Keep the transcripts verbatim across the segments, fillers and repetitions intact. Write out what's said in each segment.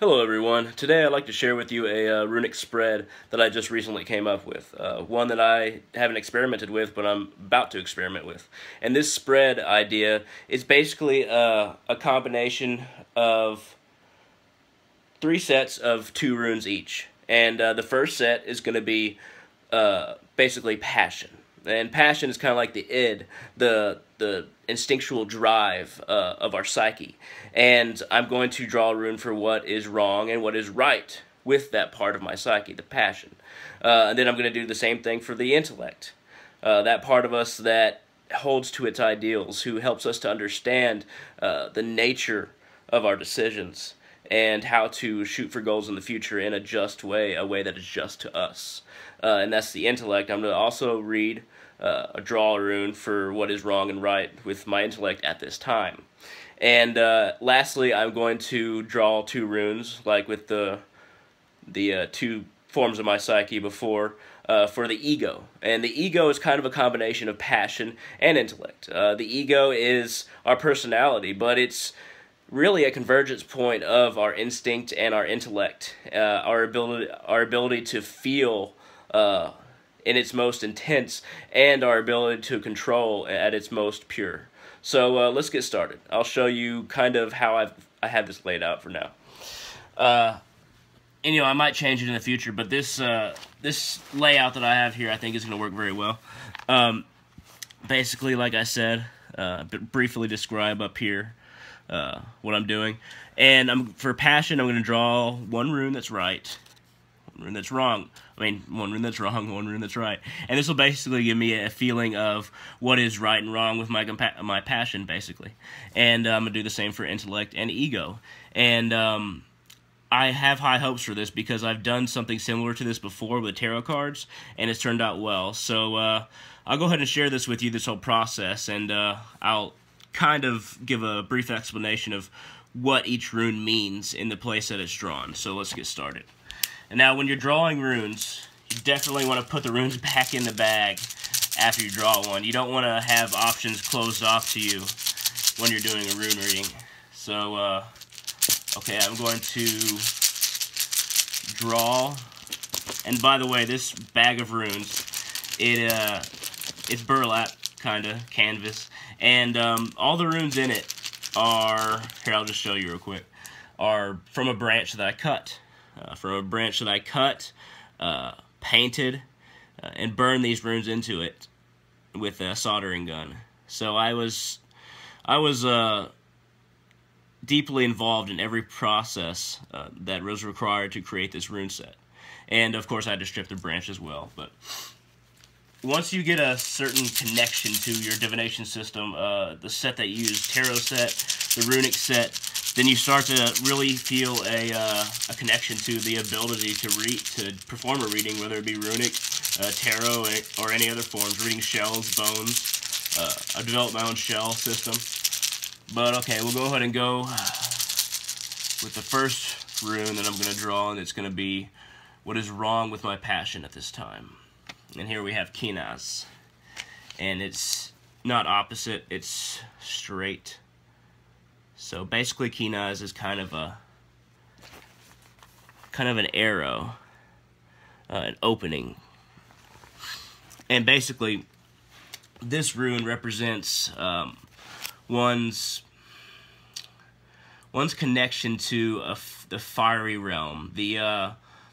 Hello everyone. Today I'd like to share with you a uh, runic spread that I just recently came up with. Uh, one that I haven't experimented with, but I'm about to experiment with. And this spread idea is basically uh, a combination of three sets of two runes each. And uh, the first set is going to be uh, basically passion. And passion is kind of like the id, the the instinctual drive uh, of our psyche. And I'm going to draw a rune for what is wrong and what is right with that part of my psyche, the passion. Uh, and then I'm going to do the same thing for the intellect, uh, that part of us that holds to its ideals, who helps us to understand uh, the nature of our decisions and how to shoot for goals in the future in a just way, a way that is just to us. Uh, and that's the intellect. I'm going to also read uh, a draw rune for what is wrong and right with my intellect at this time. And uh, lastly, I'm going to draw two runes, like with the, the uh, two forms of my psyche before, uh, for the ego. And the ego is kind of a combination of passion and intellect. Uh, the ego is our personality, but it's really a convergence point of our instinct and our intellect, uh, our ability our ability to feel uh, in its most intense, and our ability to control at its most pure. So uh, let's get started. I'll show you kind of how I've, I have this laid out for now. Uh, and, you know, I might change it in the future, but this, uh, this layout that I have here I think is going to work very well. Um, basically, like I said, uh, briefly describe up here Uh, what I'm doing, and I'm for passion I'm going to draw one rune that's right, one rune that's wrong, I mean one rune that's wrong, one rune that's right, and this will basically give me a feeling of what is right and wrong with my my passion, basically. And uh, I'm going to do the same for intellect and ego. And um, I have high hopes for this because I've done something similar to this before with tarot cards, and it's turned out well. So uh, I'll go ahead and share this with you, this whole process, and uh, I'll kind of give a brief explanation of what each rune means in the place that it's drawn. So let's get started. And now when you're drawing runes, you definitely want to put the runes back in the bag after you draw one. You don't want to have options closed off to you when you're doing a rune reading. So, uh, okay, I'm going to draw, and by the way, this bag of runes, it uh, it's burlap, kind of, canvas, and um, all the runes in it are, here I'll just show you real quick, are from a branch that I cut, uh, from a branch that I cut, uh, painted, uh, and burned these runes into it with a soldering gun. So I was, I was uh, deeply involved in every process uh, that was required to create this rune set, and of course I had to strip the branch as well, but once you get a certain connection to your divination system, uh, the set that you use, tarot set, the runic set, then you start to really feel a, uh, a connection to the ability to read, to perform a reading, whether it be runic, uh, tarot, or any other forms, reading shells, bones. Uh, I developed my own shell system. But okay, we'll go ahead and go with the first rune that I'm going to draw, and it's going to be what is wrong with my passion at this time. And here we have Kenaz, and it's not opposite, it's straight. So basically Kenaz is kind of a, kind of an arrow, uh, an opening. And basically this rune represents um, one's, one's connection to a f the fiery realm, the, uh,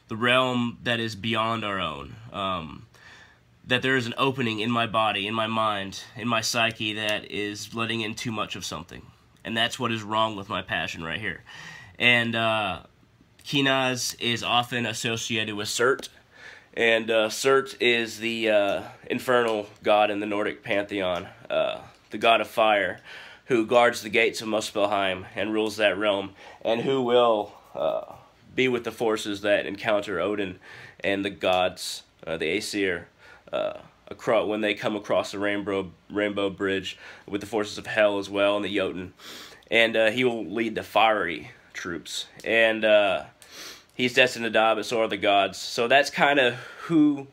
the realm that is beyond our own. Um, that there is an opening in my body, in my mind, in my psyche that is letting in too much of something. And that's what is wrong with my passion right here. And uh, Kenaz is often associated with Surt. And uh, Surt is the uh, infernal god in the Nordic pantheon, uh, the god of fire, who guards the gates of Muspelheim and rules that realm, and who will uh, be with the forces that encounter Odin and the gods, uh, the Aesir, Uh, across, when they come across the rainbow, rainbow bridge with the forces of Hel as well and the Jotun. And uh, he will lead the fiery troops. And uh, he's destined to die, but so are the gods. So that's kind of who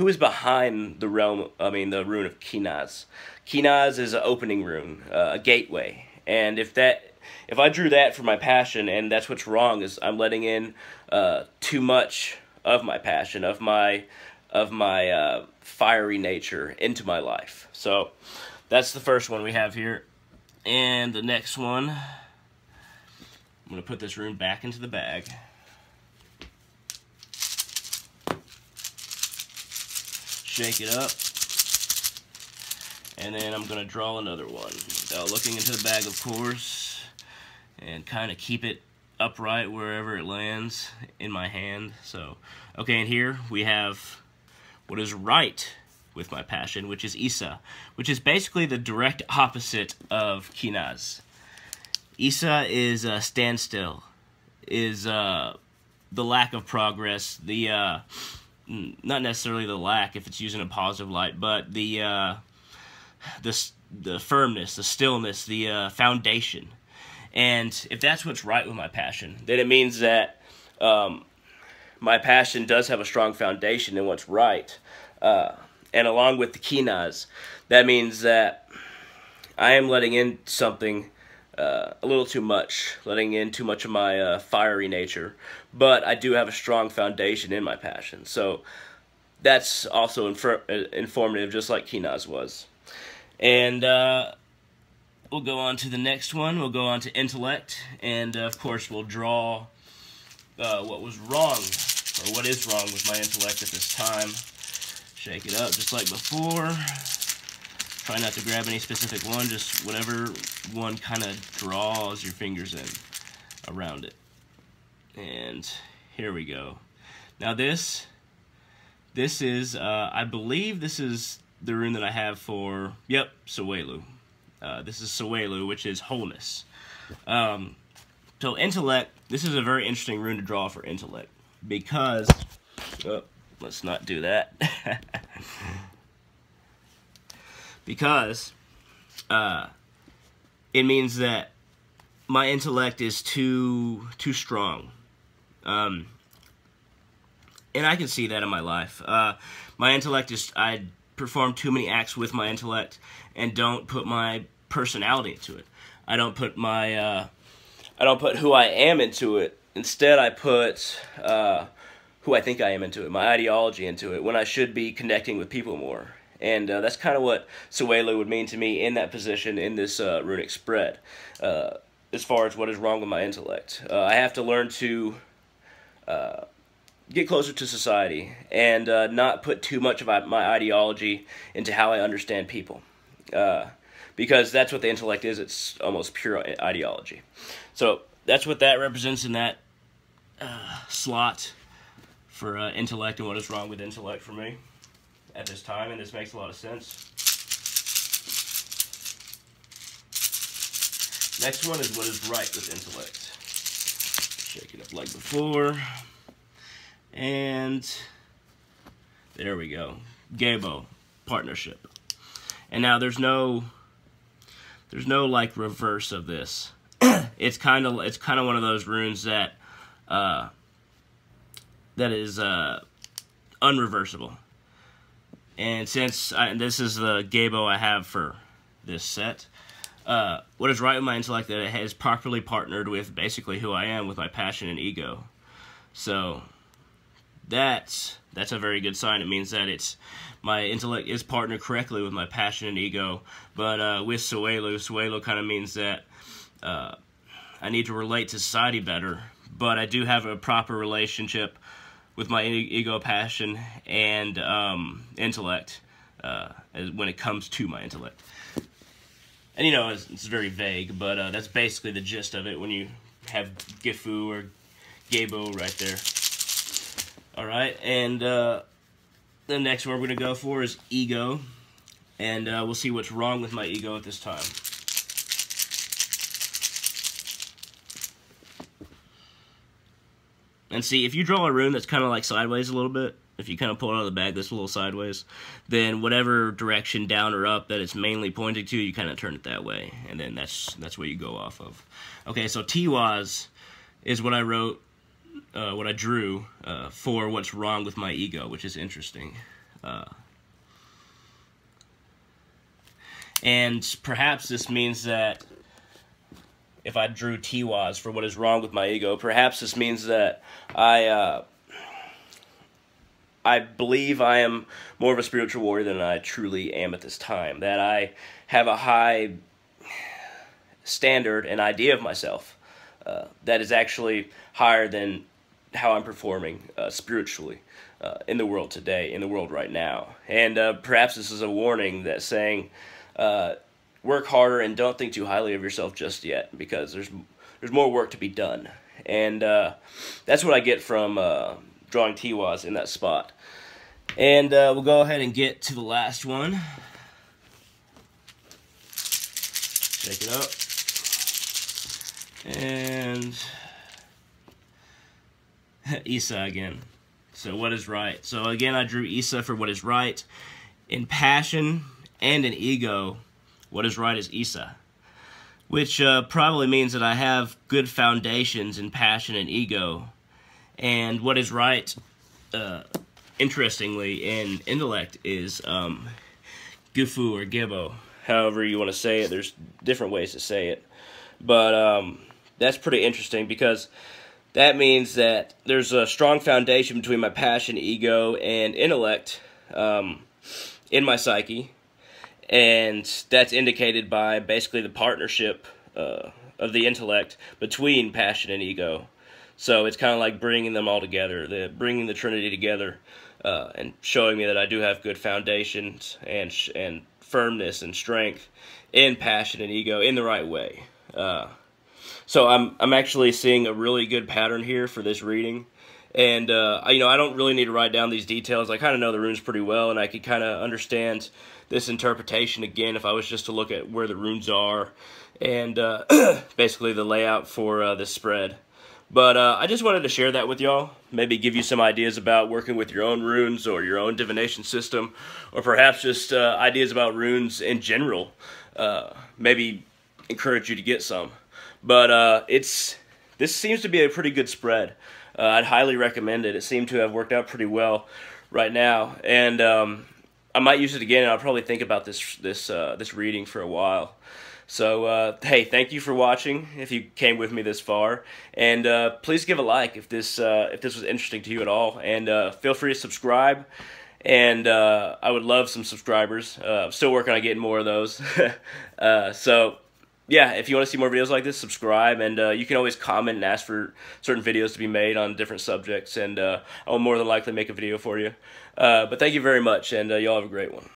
who is behind the realm, I mean the rune of Kenaz. Kenaz is an opening rune, uh, a gateway. And if that if I drew that for my passion, and that's what's wrong, is I'm letting in uh, too much of my passion, of my of my uh, fiery nature into my life. So that's the first one we have here. And the next one, I'm going to put this rune back into the bag. Shake it up. And then I'm going to draw another one. Without looking into the bag, of course. And kind of keep it upright wherever it lands in my hand. So, okay, and here we have what is right with my passion, which is Isa, which is basically the direct opposite of Kenaz. Isa is a standstill, is uh, the lack of progress, the uh, not necessarily the lack if it's used in a positive light, but the uh, the the firmness, the stillness, the uh, foundation. And if that's what's right with my passion, then it means that um, my passion does have a strong foundation in what's right. Uh, and along with the Kenaz, that means that I am letting in something uh, a little too much, letting in too much of my uh, fiery nature. But I do have a strong foundation in my passion. So that's also infor informative, just like Kenaz was. And... Uh, We'll go on to the next one. We'll go on to intellect, and uh, of course we'll draw uh, what was wrong, or what is wrong with my intellect at this time. Shake it up just like before. Try not to grab any specific one, just whatever one kind of draws your fingers in around it. And here we go. Now this, this is, uh, I believe this is the rune that I have for, yep, Sowilo. Uh, this is Sowilo, which is wholeness. Um, so intellect, this is a very interesting rune to draw for intellect, because, oh, let's not do that. Because uh, it means that my intellect is too, too strong. Um, and I can see that in my life. Uh, my intellect is, I perform too many acts with my intellect and don't put my personality into it. I don't put my, uh, I don't put who I am into it. Instead, I put uh, who I think I am into it, my ideology into it, when I should be connecting with people more. And uh, that's kind of what Sowilo would mean to me in that position in this uh, runic spread, uh, as far as what is wrong with my intellect. Uh, I have to learn to uh, get closer to society and uh, not put too much of my ideology into how I understand people. Uh, because that's what the intellect is. It's almost pure ideology. So that's what that represents in that uh, slot for uh, intellect, and what is wrong with intellect for me at this time. And this makes a lot of sense. Next one is what is right with intellect. Shake it up like before. And there we go. Gebo, partnership. And now there's no, there's no like reverse of this. It's kind of, it's kind of one of those runes that, uh, that is uh, unreversible. And since I, this is the Gebo I have for this set, uh, what is right with my intellect that it has properly partnered with basically who I am, with my passion and ego. So that's that's a very good sign. It means that it's my intellect is partnered correctly with my passion and ego. But uh, with Sowilo, Sowilo kind of means that uh, I need to relate to society better, but I do have a proper relationship with my ego, passion, and um, intellect uh, as, when it comes to my intellect. And you know, it's, it's very vague, but uh, that's basically the gist of it when you have Gifu or Gebo right there. All right, and uh, the next one we're going to go for is ego, and uh, we'll see what's wrong with my ego at this time. And see, if you draw a rune that's kind of like sideways a little bit, if you kind of pull it out of the bag that's a little sideways, then whatever direction, down or up, that it's mainly pointing to, you kind of turn it that way, and then that's that's what you go off of. Okay, so Tiwaz is what I wrote. Uh, what I drew uh, for what's wrong with my ego, which is interesting. Uh, and perhaps this means that if I drew T W A S for what is wrong with my ego. Perhaps this means that I, uh, I believe I am more of a spiritual warrior than I truly am at this time, that I have a high standard and idea of myself uh, that is actually higher than how I'm performing uh, spiritually uh, in the world today, in the world right now. And uh, perhaps this is a warning that saying, uh, work harder and don't think too highly of yourself just yet, because there's there's more work to be done. And uh, that's what I get from uh, drawing T W A S in that spot. And uh, we'll go ahead and get to the last one. Shake it up. And Isa again. So what is right? So again, I drew Isa for what is right. In passion and in ego, what is right is Isa, which uh, probably means that I have good foundations in passion and ego. And what is right, uh, interestingly, in intellect is um, Gufu or Gebo, however you want to say it. There's different ways to say it. But um, that's pretty interesting, because that means that there's a strong foundation between my passion, ego, and intellect um, in my psyche, and that's indicated by basically the partnership uh, of the intellect between passion and ego. So it's kind of like bringing them all together, the, bringing the Trinity together, uh, and showing me that I do have good foundations and sh and firmness and strength in passion and ego in the right way. Uh, So I'm I'm actually seeing a really good pattern here for this reading, and uh, you know, I don't really need to write down these details. I kind of know the runes pretty well, and I could kind of understand this interpretation again if I was just to look at where the runes are and uh, basically the layout for uh, this spread. But uh, I just wanted to share that with y'all, maybe give you some ideas about working with your own runes or your own divination system, or perhaps just uh, ideas about runes in general. Uh, maybe encourage you to get some. But uh, it's this seems to be a pretty good spread. Uh, I'd highly recommend it. It seemed to have worked out pretty well right now, and um, I might use it again. And I'll probably think about this this uh, this reading for a while. So uh, hey, thank you for watching. If you came with me this far, and uh, please give a like if this uh, if this was interesting to you at all, and uh, feel free to subscribe. And uh, I would love some subscribers. Uh, I'm still working on getting more of those. uh, so. Yeah, if you want to see more videos like this, subscribe, and uh, you can always comment and ask for certain videos to be made on different subjects, and uh, I'll more than likely make a video for you. Uh, but thank you very much, and uh, y'all have a great one.